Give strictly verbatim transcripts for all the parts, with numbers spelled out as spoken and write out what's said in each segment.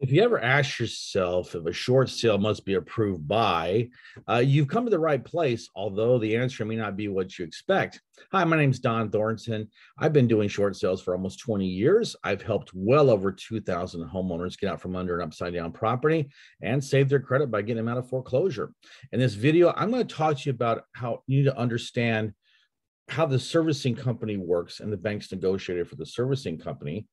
If you ever ask yourself if a short sale must be approved by, uh, you've come to the right place, although the answer may not be what you expect. Hi, my name is Dohn Thornton. I've been doing short sales for almost twenty years. I've helped well over two thousand homeowners get out from under an upside down property and save their credit by getting them out of foreclosure. In this video, I'm going to talk to you about how you need to understand how the servicing company works and the bank's negotiator for the servicing company,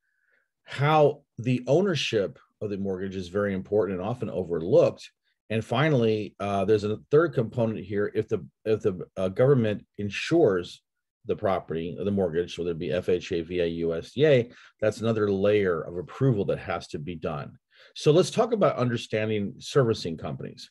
how the ownership of the mortgage is very important and often overlooked. And finally, uh, there's a third component here. If the if the uh, government insures the property, the mortgage, whether it be F H A, V A, U S D A, that's another layer of approval that has to be done. So let's talk about understanding servicing companies.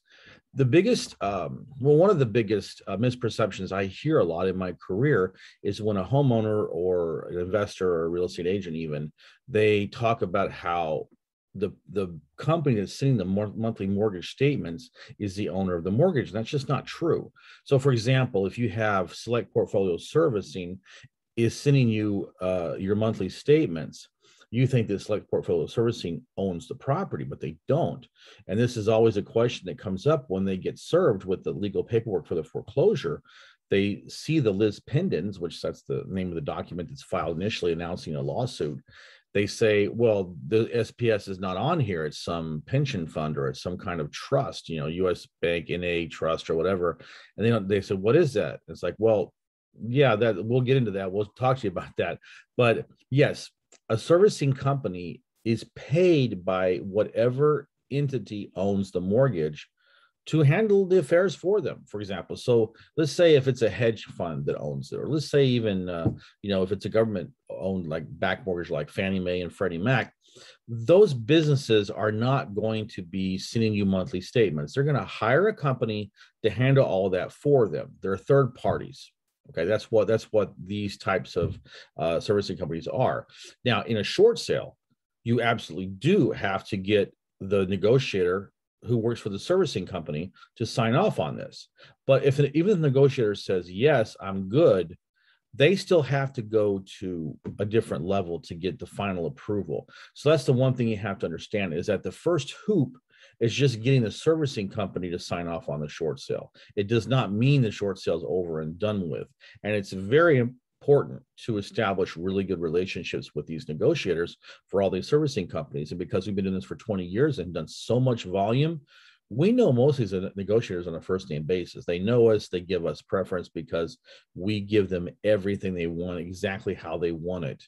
The biggest, um, well, one of the biggest uh, misperceptions I hear a lot in my career is when a homeowner or an investor or a real estate agent even, they talk about how the the company that's sending the monthly mortgage statements is the owner of the mortgage. And that's just not true. So for example, if you have Select Portfolio Servicing is sending you uh, your monthly statements, you think that Select Portfolio Servicing owns the property, but they don't. And this is always a question that comes up when they get served with the legal paperwork for the foreclosure. They see the lis pendens, which that's the name of the document that's filed initially announcing a lawsuit. They say, well, the S P S is not on here. It's some pension fund or it's some kind of trust, you know, U S Bank, N A Trust or whatever. And they don't, they said, what is that? It's like, well, yeah, that we'll get into that. We'll talk to you about that. But yes, a servicing company is paid by whatever entity owns the mortgage to handle the affairs for them, for example. So let's say if it's a hedge fund that owns it, or let's say even, uh, you know, if it's a government owned like back mortgage like Fannie Mae and Freddie Mac, those businesses are not going to be sending you monthly statements. They're going to hire a company to handle all of that for them. They're third parties. Okay, that's what, that's what these types of uh, servicing companies are. Now, in a short sale, you absolutely do have to get the negotiator who works for the servicing company to sign off on this. But if it, even the negotiator says, yes, I'm good, they still have to go to a different level to get the final approval. So that's the one thing you have to understand is that the first hoop is just getting the servicing company to sign off on the short sale. It does not mean the short sale is over and done with. And it's very important to establish really good relationships with these negotiators for all these servicing companies. And because we've been doing this for twenty years and done so much volume, we know most of these negotiators on a first name basis. They know us, they give us preference because we give them everything they want, exactly how they want it.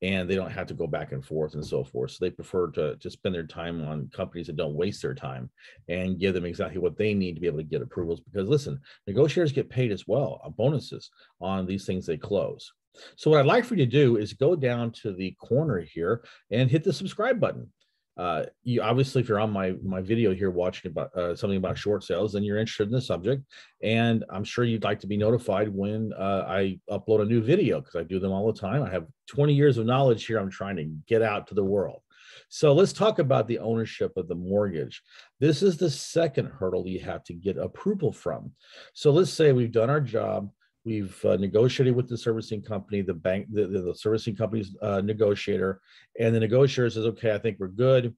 And they don't have to go back and forth and so forth. So they prefer to, to spend their time on companies that don't waste their time and give them exactly what they need to be able to get approvals. Because listen, negotiators get paid as well, bonuses on these things they close. So what I'd like for you to do is go down to the corner here and hit the subscribe button. Uh, you obviously, if you're on my my video here watching about uh, something about short sales, then you're interested in the subject, and I'm sure you'd like to be notified when uh, I upload a new video because I do them all the time. I have twenty years of knowledge here. I'm trying to get out to the world. So let's talk about the ownership of the mortgage. This is the second hurdle you have to get approval from. So let's say we've done our job. We've uh, negotiated with the servicing company, the bank, the, the, the servicing company's uh, negotiator, and the negotiator says, okay, I think we're good.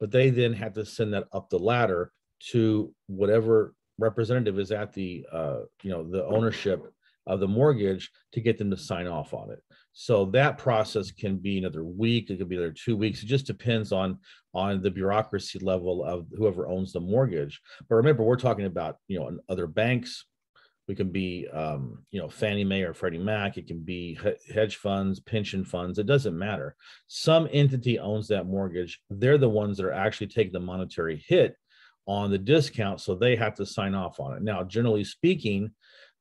But they then have to send that up the ladder to whatever representative is at the, uh, you know, the ownership of the mortgage to get them to sign off on it. So that process can be another week, it could be another two weeks. It just depends on, on the bureaucracy level of whoever owns the mortgage. But remember, we're talking about, you know, other banks. We can be, um, you know, Fannie Mae or Freddie Mac. It can be hedge funds, pension funds. It doesn't matter. Some entity owns that mortgage. They're the ones that are actually taking the monetary hit on the discount, so they have to sign off on it. Now, generally speaking,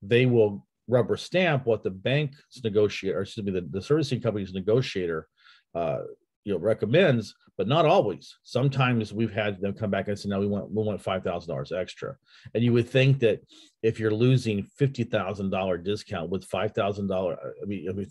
they will rubber stamp what the bank's negotiator, or excuse me, the, the servicing company's negotiator, uh, you know, recommends, but not always. Sometimes we've had them come back and say, no, we want, we want five thousand dollars extra. And you would think that if you're losing fifty thousand dollars discount with five thousand dollars, I mean,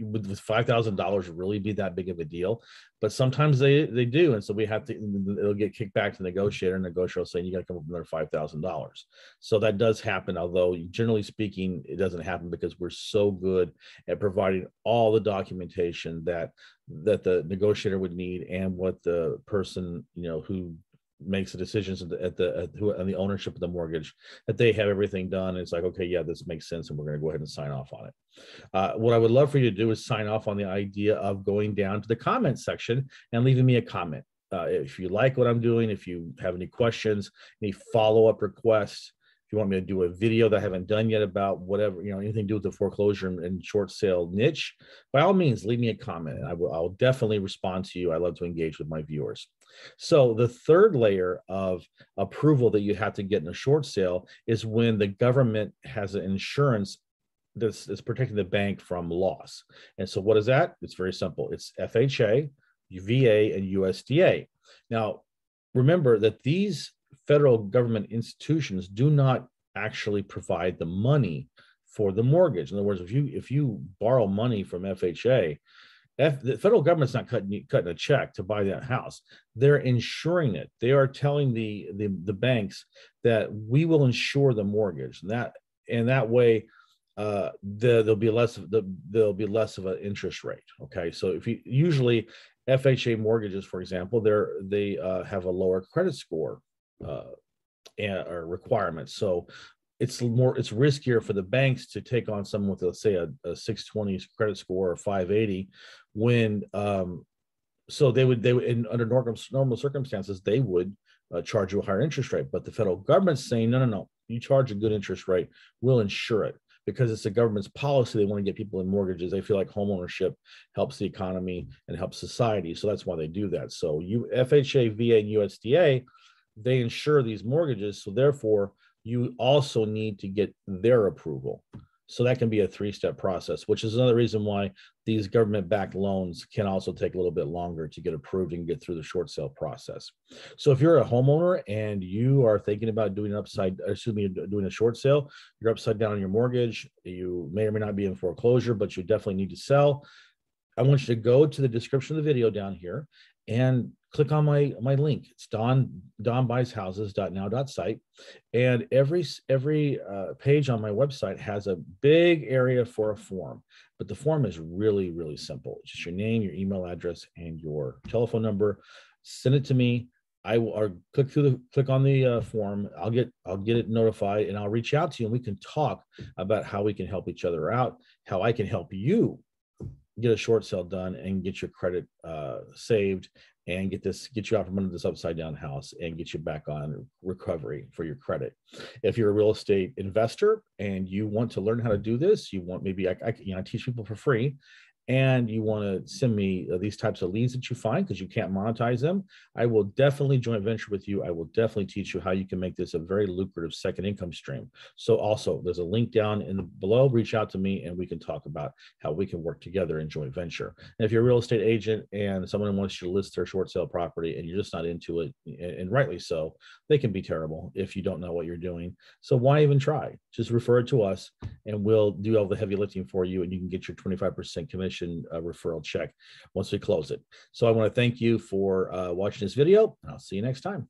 would five thousand dollars really be that big of a deal? But sometimes they, they do. And so we have to, it'll get kicked back to the negotiator, and the negotiator will say, you got to come up with another five thousand dollars. So that does happen. Although generally speaking, it doesn't happen because we're so good at providing all the documentation that, that the negotiator would need and what the person, you know, who makes the decisions at the, at the at who and the ownership of the mortgage, that they have everything done. And it's like, okay, yeah, this makes sense, and we're going to go ahead and sign off on it. Uh, what I would love for you to do is sign off on the idea of going down to the comment section and leaving me a comment. Uh, if you like what I'm doing, if you have any questions, any follow-up requests, if you want me to do a video that I haven't done yet about whatever, you know, anything to do with the foreclosure and short sale niche, by all means, leave me a comment. I will, I'll definitely respond to you. I love to engage with my viewers. So the third layer of approval that you have to get in a short sale is when the government has an insurance that's, that's protecting the bank from loss. And so what is that? It's very simple. It's F H A, V A, and U S D A. Now, remember that these federal government institutions do not actually provide the money for the mortgage. In other words, if you, if you borrow money from F H A, F, the federal government's not cutting cutting a check to buy that house. They're insuring it. They are telling the, the the banks that we will insure the mortgage, and that and that way uh, the, there'll be less of the there'll be less of an interest rate. Okay, so if you usually F H A mortgages, for example, they're they uh, have a lower credit score uh, and, or requirements. So it's more, it's riskier for the banks to take on someone with, let's say, a, a six twenty credit score or five eighty when, um, so they would, they would, in, under normal, normal circumstances, they would uh, charge you a higher interest rate. But the federal government's saying, no, no, no, you charge a good interest rate, we'll insure it, because it's the government's policy. They want to get people in mortgages. They feel like homeownership helps the economy and helps society. So that's why they do that. So you, F H A, V A, and U S D A, they insure these mortgages. So therefore, you also need to get their approval. So that can be a three-step process, which is another reason why these government-backed loans can also take a little bit longer to get approved and get through the short sale process. So if you're a homeowner and you are thinking about doing an upside, excuse me, doing a short sale, you're upside down on your mortgage, you may or may not be in foreclosure, but you definitely need to sell, I want you to go to the description of the video down here and click on my, my link. It's Don, don buys houses dot now dot site. And every, every uh, page on my website has a big area for a form, but the form is really, really simple. It's just your name, your email address, and your telephone number. Send it to me. I will or click through the click on the uh, form. I'll get I'll get it notified, and I'll reach out to you, and we can talk about how we can help each other out, how I can help you get a short sale done and get your credit uh, saved, and get this, get you out from under this upside down house and get you back on recovery for your credit. If you're a real estate investor and you want to learn how to do this, you want maybe I, I you know I teach people for free, and you want to send me these types of leads that you find because you can't monetize them, I will definitely joint venture with you. I will definitely teach you how you can make this a very lucrative second income stream. So also, there's a link down in the below. Reach out to me, and we can talk about how we can work together in joint venture. And if you're a real estate agent and someone wants you to list their short sale property and you're just not into it, and rightly so, they can be terrible if you don't know what you're doing. So why even try? Just refer it to us, and we'll do all the heavy lifting for you, and you can get your twenty-five percent commission Uh, referral check once we close it. So I want to thank you for uh, watching this video, and I'll see you next time.